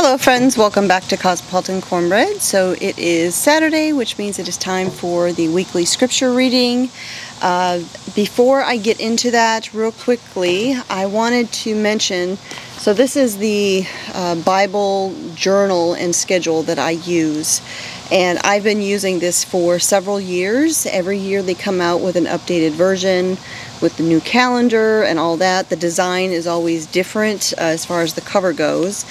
Hello friends, welcome back to Cosmopolitan Cornbread. So it is Saturday, which means it is time for the weekly scripture reading. Before I get into that real quickly, I wanted to mention, so this is the Bible journal and schedule that I use. And I've been using this for several years. Every year they come out with an updated version with the new calendar and all that. The design is always different as far as the cover goes.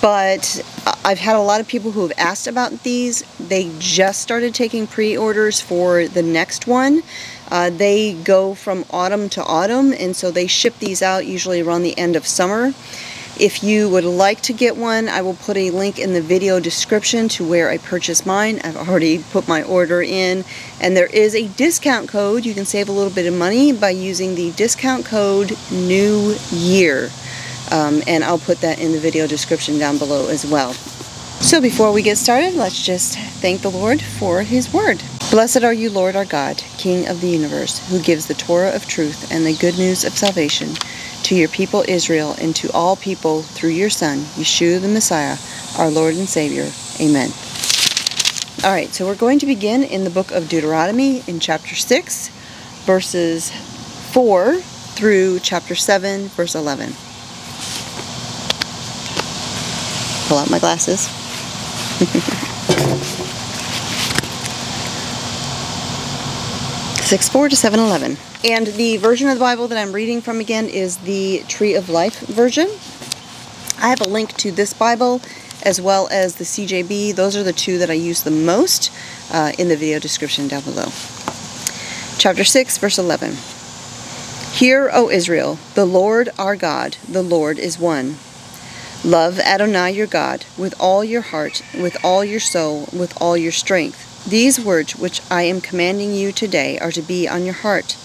But I've had a lot of people who have asked about these. They just started taking pre-orders for the next one. They go from autumn to autumn, and so they ship these out usually around the end of summer. If you would like to get one, I will put a link in the video description to where I purchased mine. I've already put my order in, and there is a discount code. You can save a little bit of money by using the discount code New Year, and I'll put that in the video description down below as well. So before we get started, let's just thank the Lord for His Word. Blessed are you, Lord our God, King of the universe, who gives the Torah of truth and the good news of salvation to your people Israel and to all people through your Son, Yeshua the Messiah, our Lord and Savior. Amen. Alright, so we're going to begin in the book of Deuteronomy in chapter 6, verses 4 through chapter 7, verse 11. Pull out my glasses. 6:4 to 7:11. And the version of the Bible that I'm reading from again is the Tree of Life version. I have a link to this Bible as well as the CJB. Those are the two that I use the most in the video description down below. Chapter 6, verse 11. Hear, O Israel, the Lord our God, the Lord is one. Love Adonai your God with all your heart, with all your soul, with all your strength. These words which I am commanding you today are to be on your heart.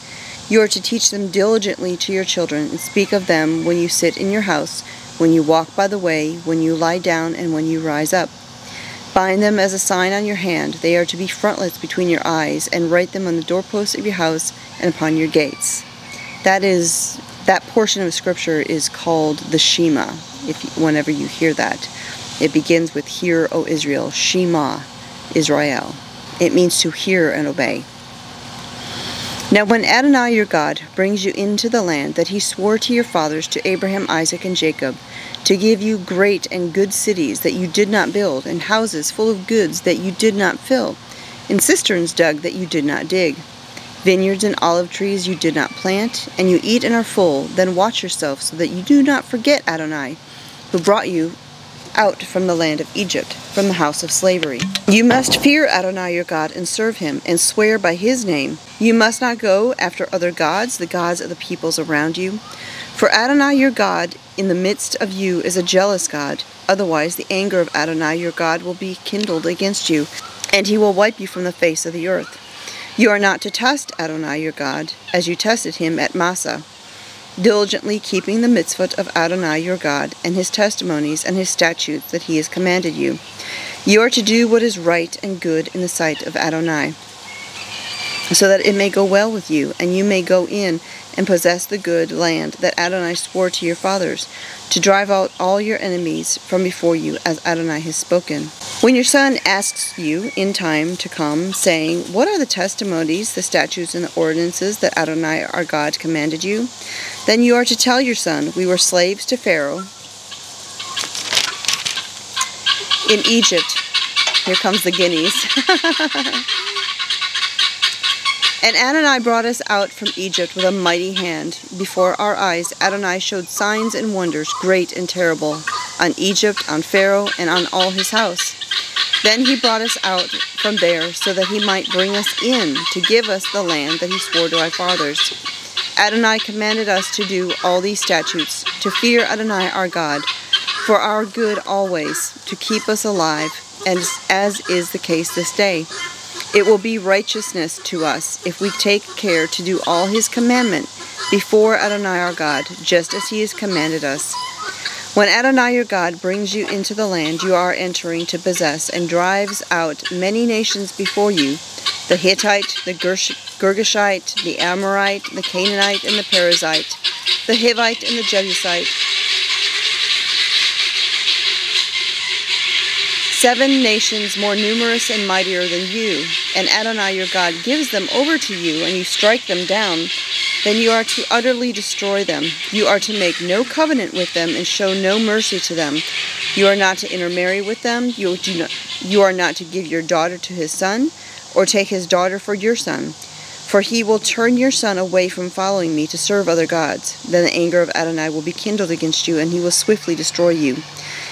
You are to teach them diligently to your children and speak of them when you sit in your house, when you walk by the way, when you lie down, and when you rise up. Bind them as a sign on your hand. They are to be frontlets between your eyes, and write them on the doorposts of your house and upon your gates. That portion of scripture is called the Shema. Whenever you hear that, it begins with "Hear, O Israel," Shema, Israel. It means to hear and obey. Now when Adonai your God brings you into the land that he swore to your fathers, to Abraham, Isaac, and Jacob, to give you great and good cities that you did not build, and houses full of goods that you did not fill, and cisterns dug that you did not dig, vineyards and olive trees you did not plant, and you eat and are full, then watch yourself so that you do not forget Adonai, who brought you out from the land of Egypt, from the house of slavery. You must fear Adonai your God and serve him, and swear by his name. You must not go after other gods, the gods of the peoples around you. For Adonai your God in the midst of you is a jealous God. Otherwise the anger of Adonai your God will be kindled against you, and he will wipe you from the face of the earth. You are not to test Adonai your God, as you tested him at Massah, diligently keeping the mitzvot of Adonai your God, and his testimonies and his statutes that he has commanded you. You are to do what is right and good in the sight of Adonai, so that it may go well with you, and you may go in and possess the good land that Adonai swore to your fathers, to drive out all your enemies from before you, as Adonai has spoken. When your son asks you in time to come, saying, "What are the testimonies, the statutes, and the ordinances that Adonai our God commanded you?" then you are to tell your son, "We were slaves to Pharaoh in Egypt." Here comes the guineas. "And Adonai brought us out from Egypt with a mighty hand. Before our eyes Adonai showed signs and wonders, great and terrible, on Egypt, on Pharaoh, and on all his house. Then he brought us out from there so that he might bring us in to give us the land that he swore to our fathers. Adonai commanded us to do all these statutes, to fear Adonai our God, for our good always, to keep us alive, and as is the case this day. It will be righteousness to us if we take care to do all his commandment before Adonai our God, just as he has commanded us. When Adonai your God brings you into the land you are entering to possess, and drives out many nations before you, the Hittite, the Girgashite, the Amorite, the Canaanite, and the Perizzite, the Hivite, and the Jebusite, 7 nations more numerous and mightier than you, and Adonai your God gives them over to you, and you strike them down, then you are to utterly destroy them. You are to make no covenant with them and show no mercy to them. You are not to intermarry with them. You are not to give your daughter to his son, or take his daughter for your son. For he will turn your son away from following me to serve other gods. Then the anger of Adonai will be kindled against you, and he will swiftly destroy you.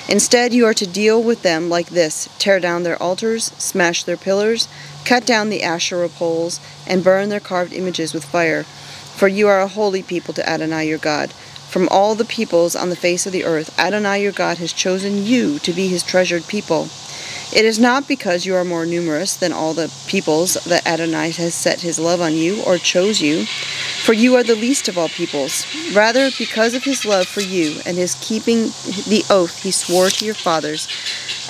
Instead, you are to deal with them like this: tear down their altars, smash their pillars, cut down the Asherah poles, and burn their carved images with fire. For you are a holy people to Adonai your God. From all the peoples on the face of the earth, Adonai your God has chosen you to be his treasured people. It is not because you are more numerous than all the peoples that Adonai has set his love on you or chose you, for you are the least of all peoples. Rather, because of his love for you and his keeping the oath he swore to your fathers,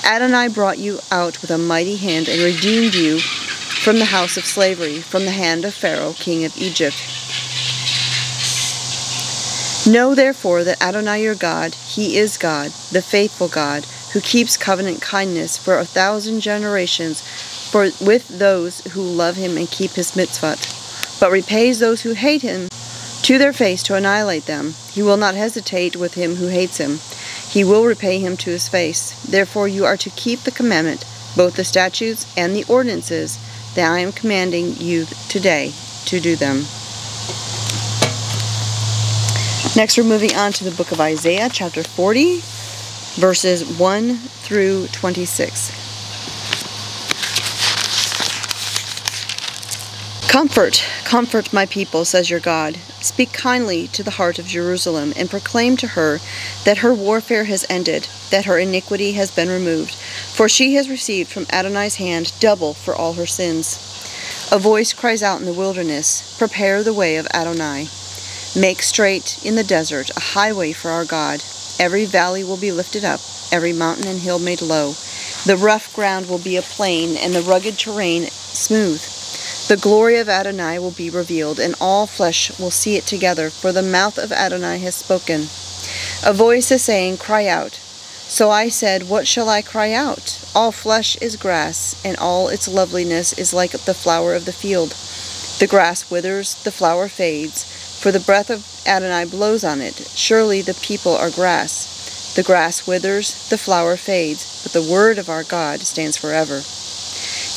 Adonai brought you out with a mighty hand and redeemed you from the house of slavery, from the hand of Pharaoh, king of Egypt. Know therefore that Adonai your God, he is God, the faithful God, who keeps covenant kindness for 1,000 generations with those who love him and keep his mitzvot, but repays those who hate him to their face to annihilate them. He will not hesitate with him who hates him. He will repay him to his face. Therefore you are to keep the commandment, both the statutes and the ordinances, that I am commanding you today to do them. Next we're moving on to the book of Isaiah, chapter 40, verses 1 through 26. Comfort, comfort my people, says your God. Speak kindly to the heart of Jerusalem, and proclaim to her that her warfare has ended, that her iniquity has been removed, for she has received from Adonai's hand double for all her sins. A voice cries out in the wilderness, prepare the way of Adonai. Make straight in the desert a highway for our God. Every valley will be lifted up, every mountain and hill made low. The rough ground will be a plain, and the rugged terrain smooth. The glory of Adonai will be revealed, and all flesh will see it together, for the mouth of Adonai has spoken. A voice is saying, cry out. So I said, what shall I cry out? All flesh is grass, and all its loveliness is like the flower of the field. The grass withers, the flower fades, for the breath of Adonai blows on it. Surely the people are grass. The grass withers, the flower fades, but the word of our God stands forever.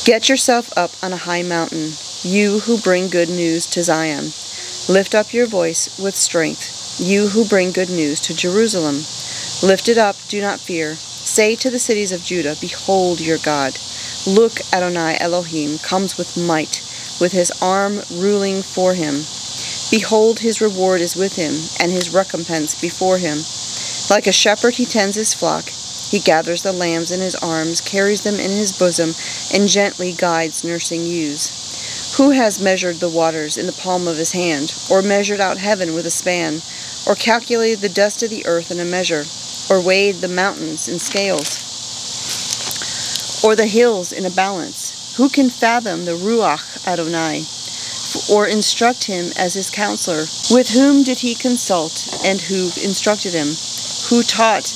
Get yourself up on a high mountain, you who bring good news to Zion. Lift up your voice with strength, you who bring good news to Jerusalem. Lift it up, do not fear. Say to the cities of Judah, behold your God. Look, Adonai Elohim comes with might, with his arm ruling for him. Behold, his reward is with him, and his recompense before him. Like a shepherd he tends his flock. He gathers the lambs in his arms, carries them in his bosom, and gently guides nursing ewes. Who has measured the waters in the palm of his hand, or measured out heaven with a span, or calculated the dust of the earth in a measure, or weighed the mountains in scales, or the hills in a balance? Who can fathom the Ruach Adonai, or instruct him as his counselor? With whom did he consult, and who instructed him? Who taught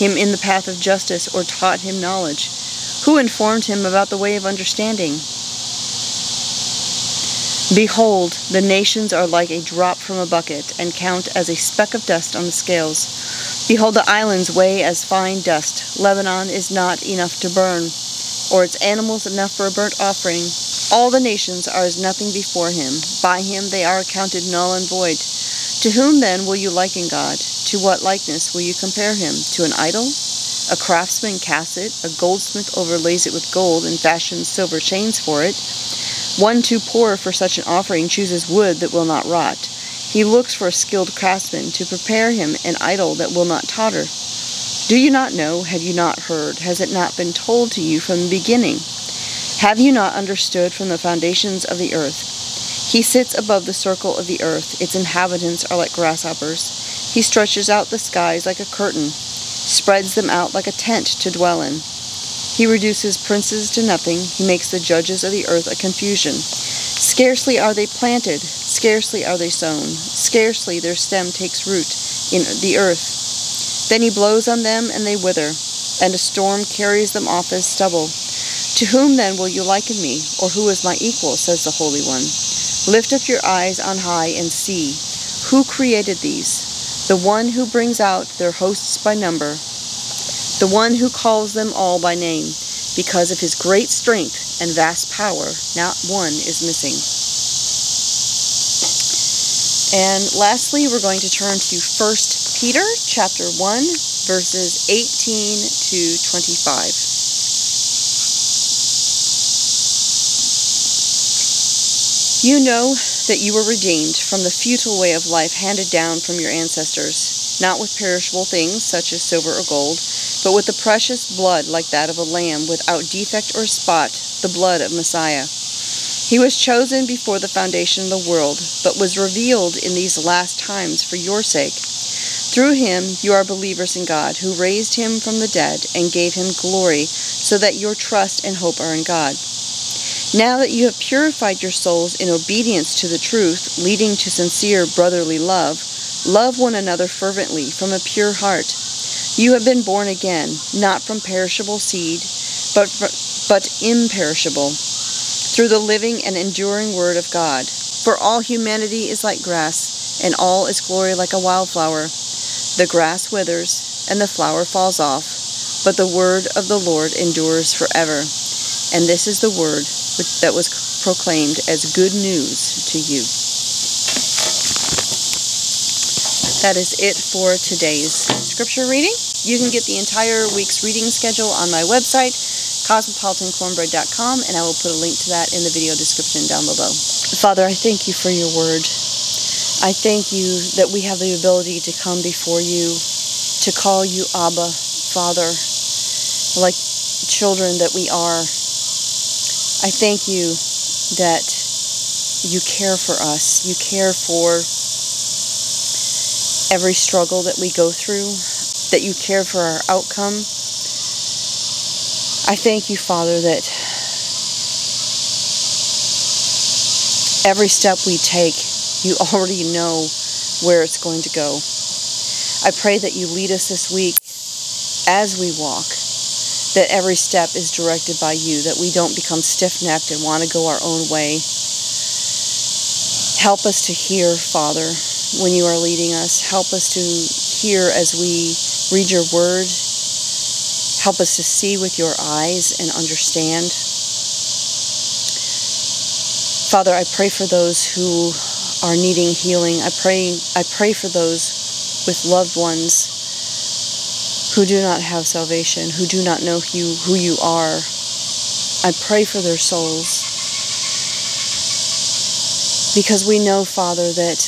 him in the path of justice, or taught him knowledge? Who informed him about the way of understanding? Behold, the nations are like a drop from a bucket, and count as a speck of dust on the scales. Behold, the islands weigh as fine dust. Lebanon is not enough to burn, or its animals enough for a burnt offering. All the nations are as nothing before him. By him they are accounted null and void. To whom then will you liken God? To what likeness will you compare him? To an idol? A craftsman casts it, a goldsmith overlays it with gold and fashions silver chains for it. One too poor for such an offering chooses wood that will not rot. He looks for a skilled craftsman to prepare him an idol that will not totter. Do you not know? Have you not heard? Has it not been told to you from the beginning? Have you not understood from the foundations of the earth? He sits above the circle of the earth. Its inhabitants are like grasshoppers. He stretches out the skies like a curtain, spreads them out like a tent to dwell in. He reduces princes to nothing. He makes the judges of the earth a confusion. Scarcely are they planted, scarcely are they sown, scarcely their stem takes root in the earth. Then he blows on them, and they wither. and a storm carries them off as stubble. To whom then will you liken me, or who is my equal, says the Holy One? Lift up your eyes on high and see, who created these? The one who brings out their hosts by number, the one who calls them all by name, because of his great strength and vast power, not one is missing. And lastly, we're going to turn to 1 Peter chapter 1, verses 18 to 25. You know that you were redeemed from the futile way of life handed down from your ancestors, not with perishable things such as silver or gold, but with the precious blood like that of a lamb without defect or spot, the blood of Massah. He was chosen before the foundation of the world, but was revealed in these last times for your sake. Through him you are believers in God, who raised him from the dead and gave him glory, so that your trust and hope are in God. Now that you have purified your souls in obedience to the truth, leading to sincere brotherly love, love one another fervently from a pure heart. You have been born again, not from perishable seed, but imperishable, through the living and enduring Word of God. For all humanity is like grass, and all its glory like a wildflower. The grass withers, and the flower falls off, but the Word of the Lord endures forever. And this is the Word that was proclaimed as good news to you. That is it for today's scripture reading. You can get the entire week's reading schedule on my website, cosmopolitancornbread.com, and I will put a link to that in the video description down below. Father, I thank you for your word. I thank you that we have the ability to come before you, to call you Abba, Father, like children that we are. I thank you that you care for us. You care for every struggle that we go through, that you care for our outcome. I thank you, Father, that every step we take, you already know where it's going to go. I pray that you lead us this week as we walk, that every step is directed by you, that we don't become stiff-necked and want to go our own way. Help us to hear, Father, when you are leading us. Help us to hear as we read your word. Help us to see with your eyes and understand. Father, I pray for those who are needing healing. I pray for those with loved ones who do not have salvation, who do not know who you are. I pray for their souls. Because we know, Father, that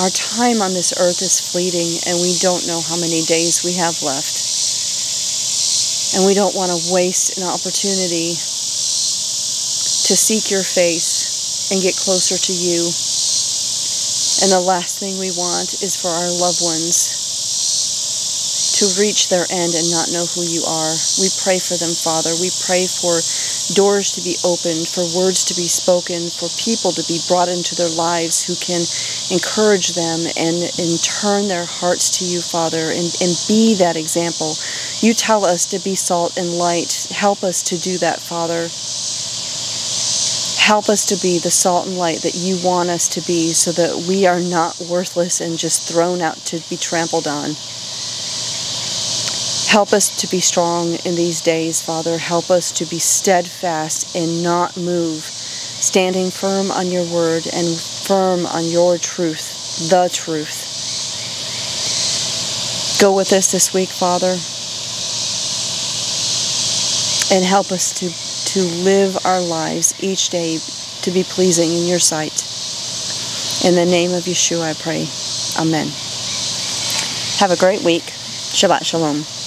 our time on this earth is fleeting, and we don't know how many days we have left. And we don't want to waste an opportunity to seek your face and get closer to you. And the last thing we want is for our loved ones to reach their end and not know who you are. We pray for them, Father. We pray for doors to be opened, for words to be spoken, for people to be brought into their lives who can encourage them and turn their hearts to you, Father, and be that example. You tell us to be salt and light. Help us to do that, Father. Help us to be the salt and light that you want us to be, so that we are not worthless and just thrown out to be trampled on. Help us to be strong in these days, Father. Help us to be steadfast and not move, standing firm on your word and firm on your truth, the truth. Go with us this week, Father, and help us to live our lives each day to be pleasing in your sight. In the name of Yeshua, I pray. Amen. Have a great week. Shabbat Shalom.